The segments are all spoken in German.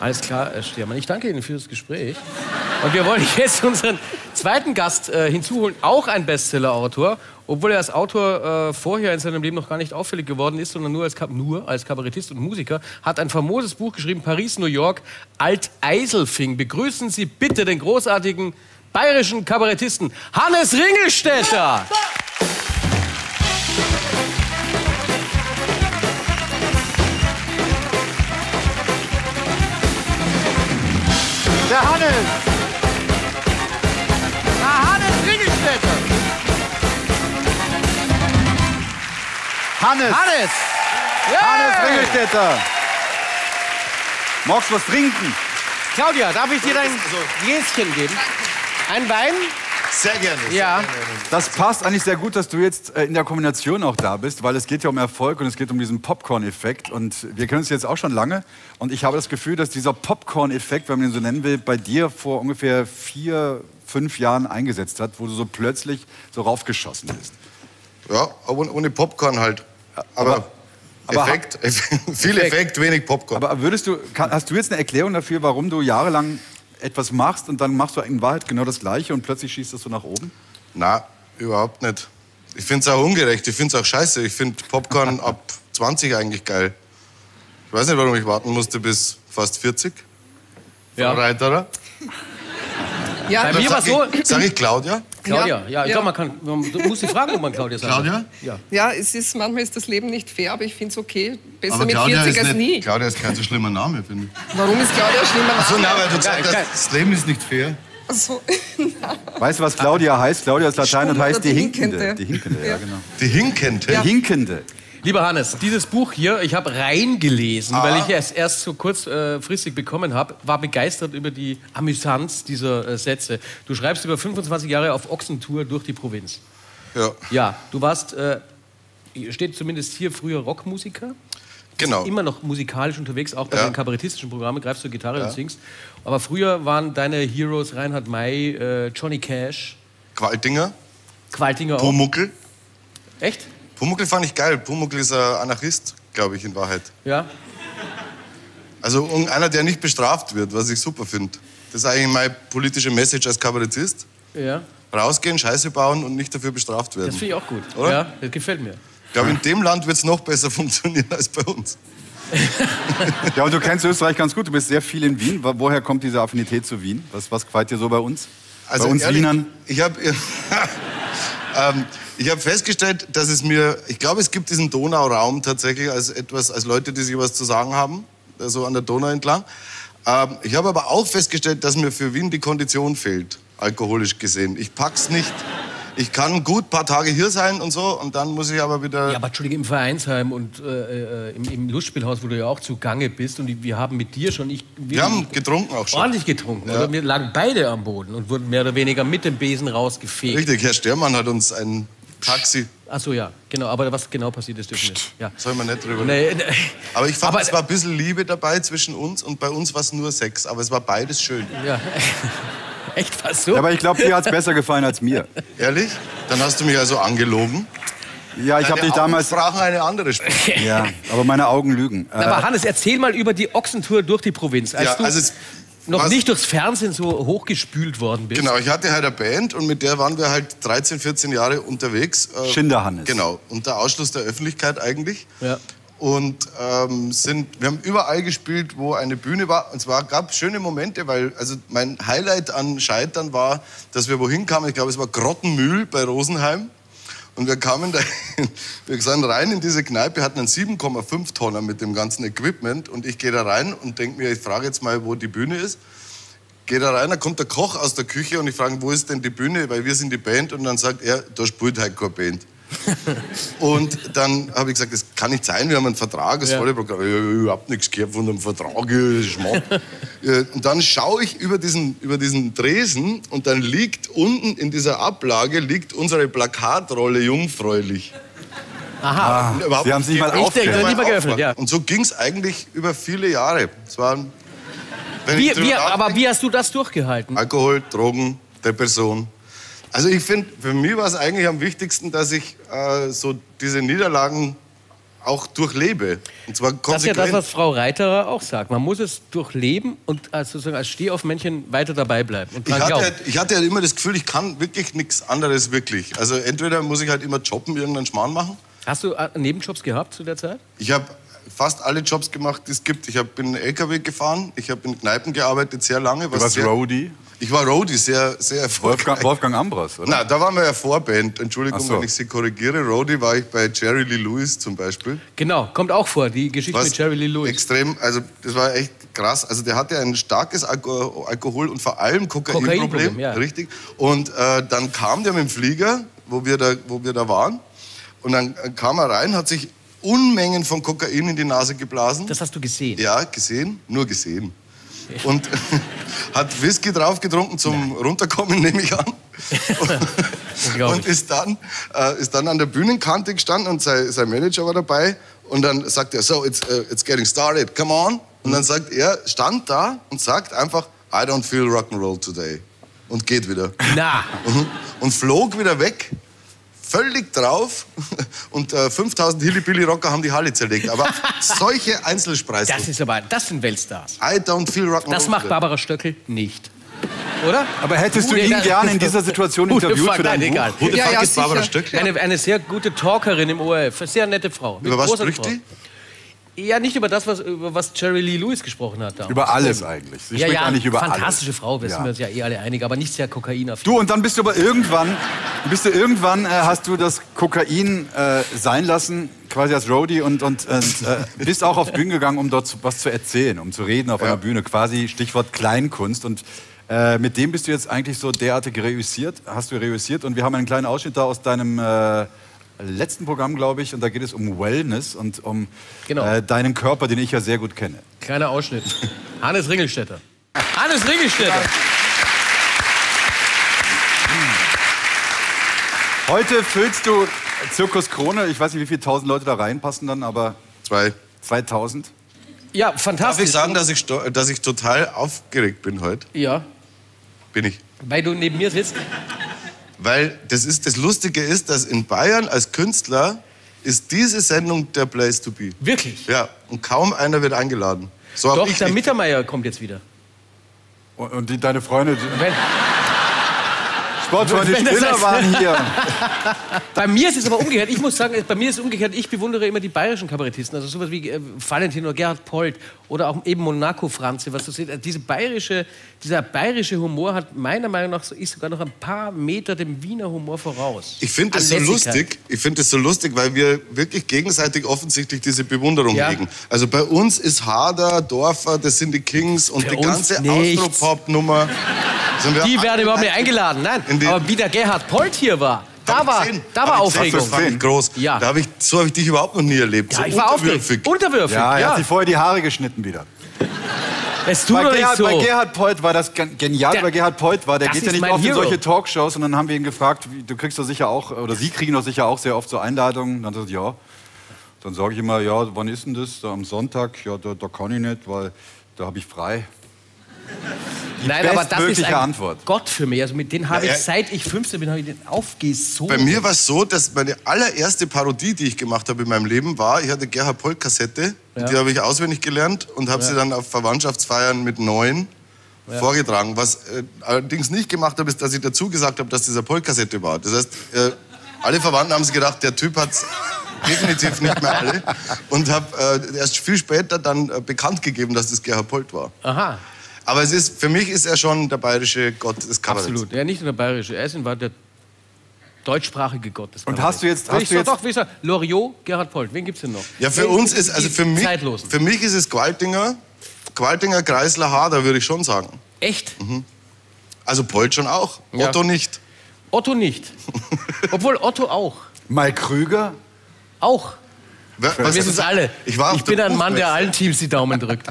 Alles klar, Herr Stermann. Ich danke Ihnen für das Gespräch. Und wir wollen jetzt unseren zweiten Gast hinzuholen, auch ein Bestseller-Autor, obwohl er als Autor vorher in seinem Leben noch gar nicht auffällig geworden ist, sondern nur als Kabarettist und Musiker, hat ein famoses Buch geschrieben, Paris, New York, Alteiselfing. Begrüßen Sie bitte den großartigen bayerischen Kabarettisten Hannes Ringlstetter. Der Hannes! Der Hannes Ringlstetter! Hannes! Hannes! Yeah. Hannes Ringlstetter! Magst du was trinken? Claudia, darf ich dir dein Gläschen geben? Ein Wein? Sehr gerne. Ja. Das passt eigentlich sehr gut, dass du jetzt in der Kombination auch da bist, weil es geht ja um Erfolg und es geht um diesen Popcorn-Effekt. Und wir kennen uns jetzt auch schon lange. Und ich habe das Gefühl, dass dieser Popcorn-Effekt, wenn man ihn so nennen will, bei dir vor ungefähr 4, 5 Jahren eingesetzt hat, wo du so plötzlich so raufgeschossen bist. Ja, ohne Popcorn halt. Aber Effekt, viel Effekt, wenig Popcorn. Aber hast du jetzt eine Erklärung dafür, warum du jahrelang etwas machst und dann machst du in Wahrheit genau das Gleiche und plötzlich schießt das so nach oben? Na, überhaupt nicht. Ich finde es auch ungerecht, ich finde es auch scheiße. Ich finde Popcorn ab 20 eigentlich geil. Ich weiß nicht, warum ich warten musste bis fast 40. Ja. Frau Reiterer. Ja, bei mir war so. Sag ich Claudia? Claudia, ja. Ich glaube, man muss die fragen, ob man Claudia sagt. Claudia? Ja. Ja, manchmal ist das Leben nicht fair, aber ich finde es okay. Besser aber mit Claudia 40 als nie. Claudia ist kein so schlimmer Name, finde ich. Warum ist Claudia ein schlimmer Name? Ach so, nein, weil du sagst, das Leben ist nicht fair. Ach so, weißt du, was Claudia heißt? Claudia ist Latein und heißt die Hinkende. Die Hinkende, ja, genau. Die Hinkende? Ja. Die Hinkende. Lieber Hannes, dieses Buch hier, ich habe reingelesen, weil ich es erst so kurzfristig bekommen habe, war begeistert über die Amüsanz dieser Sätze. Du schreibst über 25 Jahre auf Ochsentour durch die Provinz. Ja. Ja, du warst, steht zumindest hier, früher Rockmusiker. Genau. Immer noch musikalisch unterwegs, auch bei den kabarettistischen Programmen, greifst du Gitarre und singst. Aber früher waren deine Heroes Reinhard May, Johnny Cash. Qualtinger. Qualtinger auch. Pumuckl. Echt? Pumuckl fand ich geil. Pumuckl ist ein Anarchist, glaube ich, in Wahrheit. Ja. Also einer, der nicht bestraft wird, was ich super finde. Das ist eigentlich meine politische Message als Kabarettist. Ja. Rausgehen, Scheiße bauen und nicht dafür bestraft werden. Das finde ich auch gut. Oder? Ja, das gefällt mir. Ich glaube, in dem Land wird es noch besser funktionieren als bei uns. Ja, und du kennst Österreich ganz gut. Du bist sehr viel in Wien. Woher kommt diese Affinität zu Wien? Was quält dir so bei uns? Also bei uns ehrlich, Wienern? Ich habe festgestellt, dass es mir, ich glaube, es gibt diesen Donauraum tatsächlich als Leute, die sich was zu sagen haben, so also an der Donau entlang. Ich habe aber auch festgestellt, dass mir für Wien die Kondition fehlt, alkoholisch gesehen. Ich pack's nicht. Ich kann gut ein paar Tage hier sein und so, und dann muss ich aber wieder... Ja, aber Entschuldige, im Vereinsheim und im Lustspielhaus, wo du ja auch zugange bist, und wir haben mit dir schon... Wir haben getrunken auch schon. Ordentlich getrunken, oder? Wir lagen beide am Boden und wurden mehr oder weniger mit dem Besen rausgefegt. Richtig, Herr Stermann hat uns ein Taxi... Ach so, ja, genau, aber was genau passiert ist, dürfen wir nicht. Ja. Soll man nicht drüber reden. Aber ich fand, es war ein bisschen Liebe dabei zwischen uns, und bei uns war es nur Sex, aber es war beides schön. Ja. Echt, fast so? Ja, aber ich glaube, dir hat es besser gefallen als mir. Ehrlich? Dann hast du mich also angelogen. Ja, ich habe dich damals... Deine Augen sprachen eine andere Sprache. Ja, aber meine Augen lügen. Aber Hannes, erzähl mal über die Ochsentour durch die Provinz. Als du noch nicht durchs Fernsehen so hochgespült worden bist. Genau, ich hatte halt eine Band und mit der waren wir halt 13, 14 Jahre unterwegs. Schinderhannes. Genau, unter Ausschluss der Öffentlichkeit eigentlich. Ja. Und wir haben überall gespielt, wo eine Bühne war. Und zwar gab es schöne Momente, weil also mein Highlight an Scheitern war, dass wir wohin kamen. Ich glaube, es war Grottenmühl bei Rosenheim. Und wir kamen da, wir sind rein in diese Kneipe, hatten einen 7,5 Tonner mit dem ganzen Equipment. Und ich gehe da rein und denke mir, ich frage jetzt mal, wo die Bühne ist. Gehe da rein, da kommt der Koch aus der Küche und ich frage, wo ist denn die Bühne? Weil wir sind die Band. Und dann sagt er, da spielt halt keine Band. Und dann habe ich gesagt, das kann nicht sein, wir haben einen Vertrag, das volle Programm. Ich habe nichts gehört von einem Vertrag, Schmack. Und dann schaue ich über diesen Tresen und dann liegt unten in dieser Ablage unsere Plakatrolle jungfräulich. Aha. Ah, Sie haben es nicht mal geöffnet. Ja. Und so ging es eigentlich über viele Jahre. Aber wie hast du das durchgehalten? Alkohol, Drogen, Depression. Also ich finde, für mich war es eigentlich am wichtigsten, dass ich so diese Niederlagen auch durchlebe. Und zwar konsequent. Das ist ja das, was Frau Reiterer auch sagt. Man muss es durchleben und sozusagen als Stehaufmännchen weiter dabei bleiben. Und ich hatte halt immer das Gefühl, ich kann wirklich nichts anderes wirklich. Also entweder muss ich halt immer jobben, irgendeinen Schmarrn machen. Hast du Nebenjobs gehabt zu der Zeit? Ich habe fast alle Jobs gemacht, die es gibt. Ich bin LKW gefahren, ich habe in Kneipen gearbeitet, sehr lange. Du warst Roadie? Ich war Roadie, sehr, sehr erfolgreich. Wolfgang Ambras, oder? Nein, da waren wir ja Vorband. Entschuldigung, so, wenn ich Sie korrigiere. Roadie war ich bei Jerry Lee Lewis zum Beispiel. Genau, kommt auch vor, die Geschichte mit Jerry Lee Lewis. Extrem, also das war echt krass. Also der hatte ein starkes Alkohol- und vor allem Kokainproblem. Ja. Richtig. Und dann kam der mit dem Flieger, wo wir da waren. Und dann kam er rein, hat sich Unmengen von Kokain in die Nase geblasen. Das hast du gesehen? Ja, gesehen, nur gesehen. Und hat Whisky draufgetrunken zum Runterkommen, nehme ich an. Und ist dann an der Bühnenkante gestanden und sein Manager war dabei. Und dann sagt er, so, it's getting started, come on. Und dann sagt er, stand da und sagt einfach, I don't feel rock'n'roll today. Und geht wieder. Na. Und flog wieder weg. Völlig drauf und 5000 Hilly-Billy-Rocker haben die Halle zerlegt. Aber solche Einzelspreise. Das sind Weltstars. I don't feel rock and roll. Das macht Barbara Stöckel nicht. Oder? Aber hättest du ihn gerne in dieser Situation interviewt für dein Buch? Gute Frage ist Barbara Stöckel. Eine sehr gute Talkerin im ORF. Sehr nette Frau. Über was spricht die? Ja, nicht über das, über was Jerry Lee Lewis gesprochen hat. Damals. Über alles eigentlich. Sie spricht eigentlich über alles. Fantastische Frau, wissen wir uns ja eh alle einig, aber nicht sehr kokainaffin. Du, und dann bist du aber irgendwann, hast du das Kokain sein lassen, quasi als Roadie, und bist auch auf Bühnen gegangen, um dort was zu erzählen, um zu reden auf einer Bühne, quasi Stichwort Kleinkunst. Und mit dem bist du jetzt eigentlich so derartig reüssiert, und wir haben einen kleinen Ausschnitt da aus deinem letzten Programm, glaube ich, und da geht es um Wellness und um deinen Körper, den ich ja sehr gut kenne. Kleiner Ausschnitt. Hannes Ringlstetter. Hannes Ringlstetter! Ja. Heute füllst du Zirkus Krone. Ich weiß nicht, wie viele tausend Leute da reinpassen dann, aber... 2000. Ja, fantastisch. Darf ich sagen, dass ich total aufgeregt bin heute? Ja. Bin ich. Weil du neben mir sitzt? Weil das Lustige ist, dass in Bayern als Künstler ist diese Sendung der Place to be. Wirklich? Ja, und kaum einer wird eingeladen. So doch, der Mittermeier kommt jetzt wieder. Und deine Freunde... Sportfreunde Spinner waren hier. Bei mir ist es aber umgekehrt. Ich muss sagen, bei mir ist es umgekehrt. Ich bewundere immer die bayerischen Kabarettisten. Also sowas wie Valentin oder Gerhard Polt oder auch eben Monaco-Franze. Was du siehst, also dieser bayerische Humor hat meiner Meinung nach sogar noch ein paar Meter dem Wiener Humor voraus. Ich finde das so lustig. Ich finde das so lustig, weil wir wirklich gegenseitig offensichtlich diese Bewunderung hegen. Also bei uns ist Hader, Dorfer, das sind die Kings und die ganze Austropop-Nummer. Die werden überhaupt nicht eingeladen. Nein. Aber wie der Gerhard Polt hier war, da war Aufregung. Das fand ich groß. Ja. So habe ich dich überhaupt noch nie erlebt. Ja, so ich war unterwürfig. Unterwürfig. Ja, er hat sich vorher die Haare geschnitten wieder. Bei Gerhard Polt war das genial. Bei Gerhard Polt war, der geht ja nicht oft in solche Talkshows. Und dann haben wir ihn gefragt, du kriegst doch sicher auch, oder Sie kriegen doch sicher auch sehr oft so Einladungen. Und dann sagt er, ja. Dann sage ich immer, ja, wann ist denn das? Da am Sonntag? Ja, da kann ich nicht, weil da habe ich frei. Nein, aber das ist eine Antwort. Gott für mich. Also mit denen habe ich, seit ich 15 bin, habe ich den aufgesogen. Bei mir war es so, dass meine allererste Parodie, die ich gemacht habe in meinem Leben, war, ich hatte Gerhard Polt-Kassette, die habe ich auswendig gelernt und habe sie dann auf Verwandtschaftsfeiern mit 9 vorgetragen. Was allerdings nicht gemacht habe, ist, dass ich dazu gesagt habe, dass diese Polt-Kassette war. Das heißt, alle Verwandten haben sich gedacht, der Typ hat's... Definitiv nicht mehr alle. Und habe erst viel später dann bekannt gegeben, dass das Gerhard Polt war. Aha. Aber es ist, für mich ist er schon der bayerische Gott des Kabaretts. Absolut, ja, nicht nur der bayerische, er war der deutschsprachige Gott des Kabaretts. Und hast du jetzt Loriot, Gerhard Polt, wen gibt's denn noch? Ja, für uns ist, also für mich ist es Qualtinger, Kreisler, Hader, würde ich schon sagen. Echt? Mhm. Also Polt schon auch, Otto nicht. Otto nicht, obwohl Otto auch. Mike Krüger? Auch. Wir wissen es alle. Ich bin ein Mann, der allen Teams die Daumen drückt.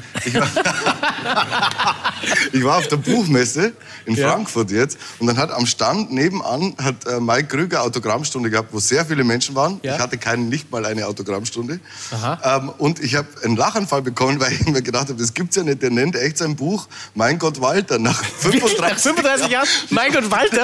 Ich war auf der Buchmesse in Frankfurt jetzt und dann hat am Stand nebenan hat Mike Krüger Autogrammstunde gehabt, wo sehr viele Menschen waren. Ja. Ich hatte nicht mal eine Autogrammstunde. Aha. Und ich habe einen Lachanfall bekommen, weil ich mir gedacht habe, das gibt's ja nicht. Der nennt echt sein Buch Mein Gott Walter nach 35 Jahren. Nach 35 Jahren Mein Gott Walter?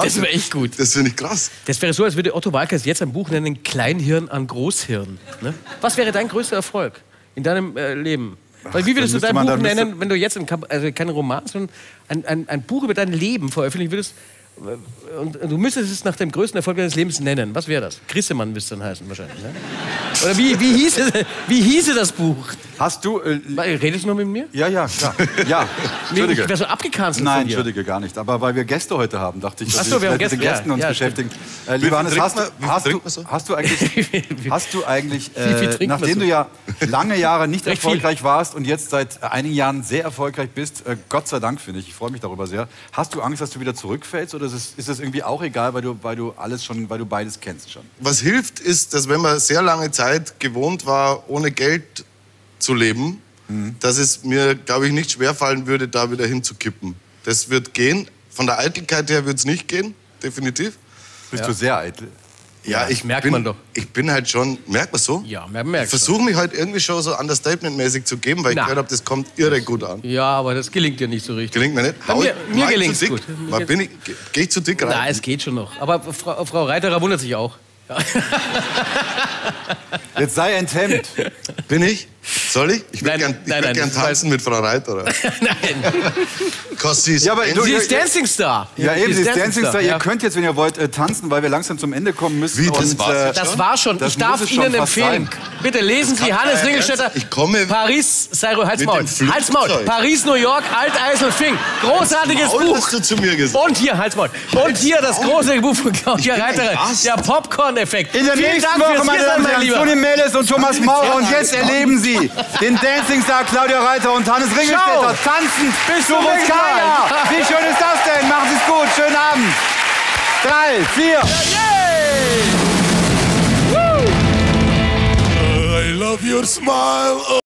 Das wäre echt gut. Das finde ich krass. Das wäre so, als würde Otto Waalkes jetzt ein Buch nennen, Kleinhirn an Großhirn. Ne? Was wäre dein größter Erfolg in deinem Leben? Weil wie würdest du dein Buch nennen, wenn du jetzt kein Roman, sondern ein Buch über dein Leben veröffentlichen würdest und du müsstest es nach dem größten Erfolg deines Lebens nennen? Was wäre das? Grissemann müsste es dann heißen wahrscheinlich. Ne? Oder wie hieße das Buch? Hast du... redest du noch mit mir? Ja, ja, klar. Ja. Entschuldige. Ich wäre so abgekanzelt. Nein, entschuldige, gar nicht. Aber weil wir Gäste heute haben, dachte ich, dass wir mit den Gästen uns beschäftigen. Lieber Hannes, hast du eigentlich, nachdem du ja lange Jahre nicht erfolgreich warst und jetzt seit einigen Jahren sehr erfolgreich bist, Gott sei Dank, finde ich, ich freue mich darüber sehr, hast du Angst, dass du wieder zurückfällst? Oder ist das irgendwie auch egal, weil du beides kennst schon? Was hilft, ist, dass wenn man sehr lange Zeit gewohnt war, ohne Geld zu leben, dass es mir, glaube ich, nicht schwerfallen würde, da wieder hinzukippen. Das wird gehen. Von der Eitelkeit her wird es nicht gehen, definitiv. Bist du sehr eitel? Ja, ich bin halt schon, merkt man so? Ja, man merkt. Ich versuche mich halt irgendwie schon so understatement-mäßig zu geben, weil ich gehört habe, das kommt irre gut an. Ja, aber das gelingt dir nicht so richtig. Gelingt mir nicht? Mir gelingt es gut. Gehe ich zu dick rein? Nein, es geht schon noch. Aber Frau Reiterer wundert sich auch. Jetzt sei enthemmt. Bin ich? Soll ich? Ich würde gern tanzen mit Frau Reiterer. Nein. Ja, aber sie ist Dancing Star. Ja, eben, sie ist Dancing Star. Ihr könnt jetzt, wenn ihr wollt, tanzen, weil wir langsam zum Ende kommen müssen. Wie, das war's? Das war schon. Ich darf Ihnen empfehlen. Bitte lesen Sie Hannes Ringlstetter. Ich komme. Paris, Halsmaul. Halsmaul. Paris, New York, Alteiselfing. Großartiges Buch. Hast du zu mir gesagt. Und hier, Halsmaul. Und hier das große Buch von Claudia Reiterer. Der Popcorn-Effekt. In der nächsten Woche, meine Damen und Herren, Toni Meles und Thomas Maurer. Und jetzt erleben Sie den Dancing Star Claudia Reiterer und Hannes Ringlstetter tanzen bis zum Vulkan. Wie schön ist das denn? Machen Sie es gut. Schönen Abend. 3, 4. Yeah, yeah. I love your smile.